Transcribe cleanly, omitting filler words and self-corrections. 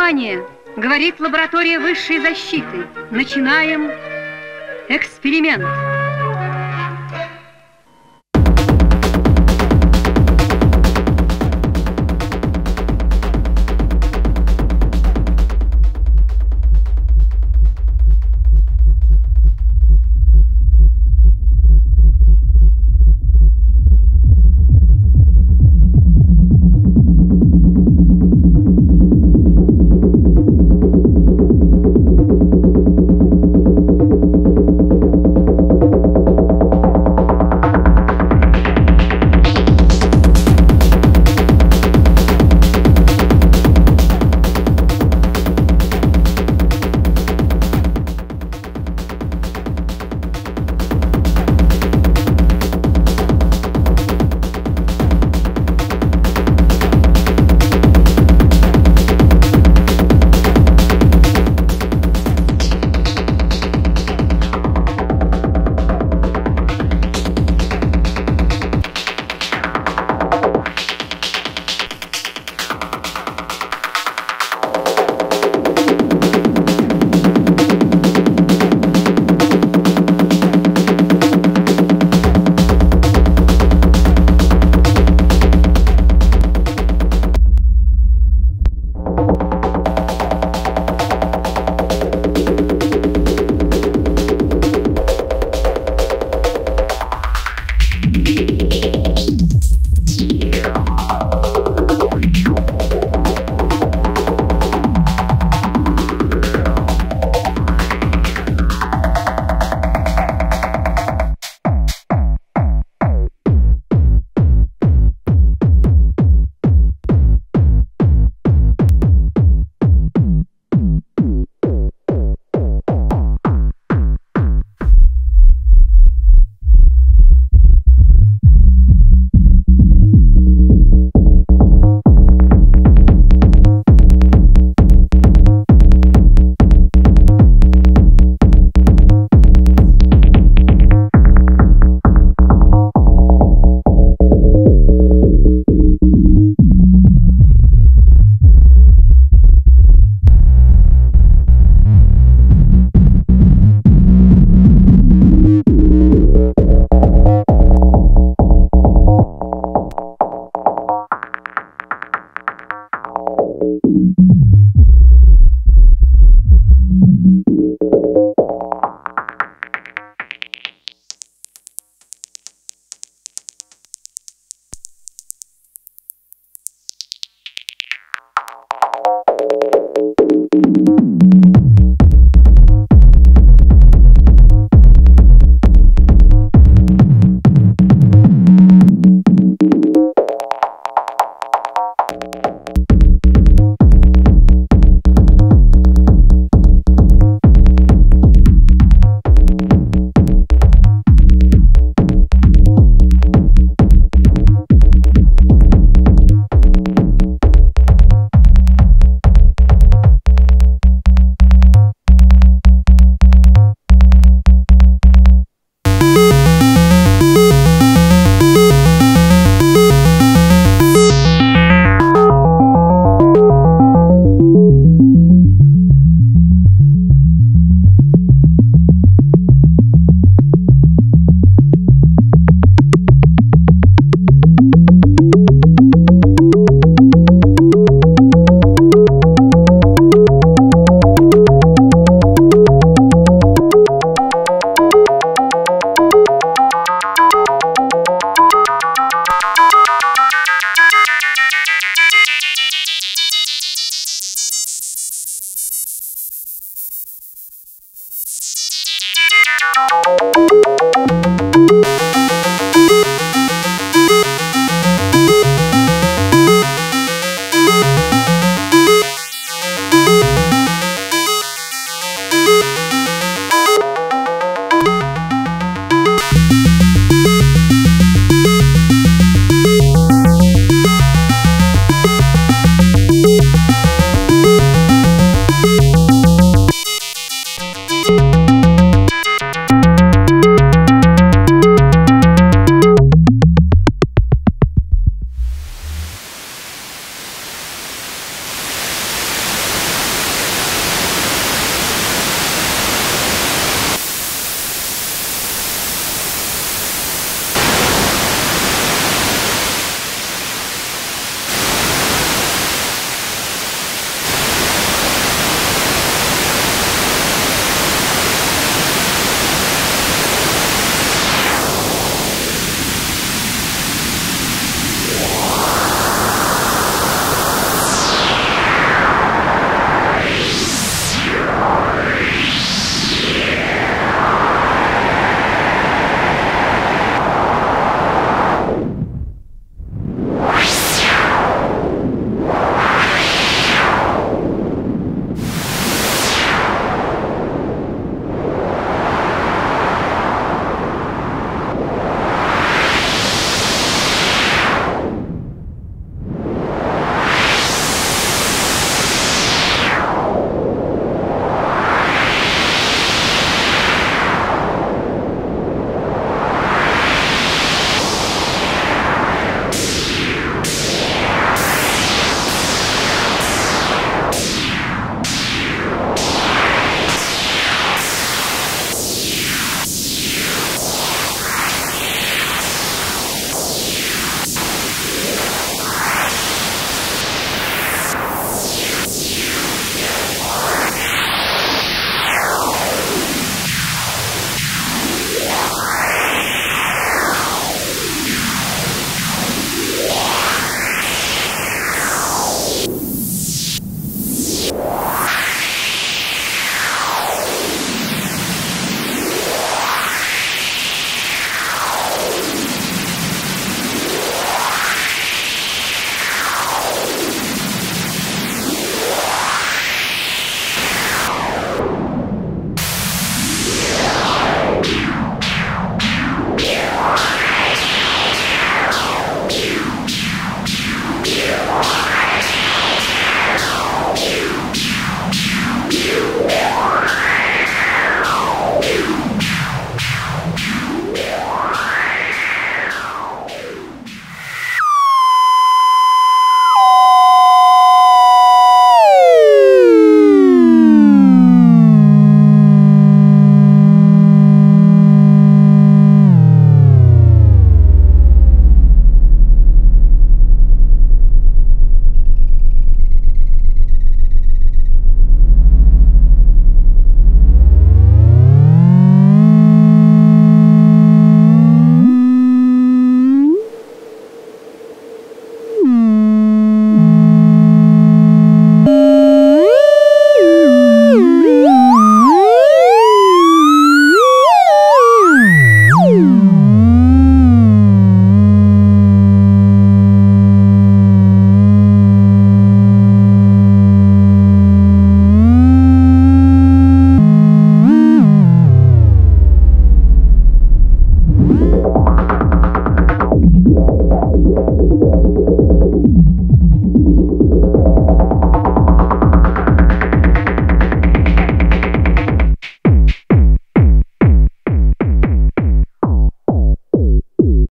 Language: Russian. Внимание! Говорит лаборатория высшей защиты. Начинаем эксперимент.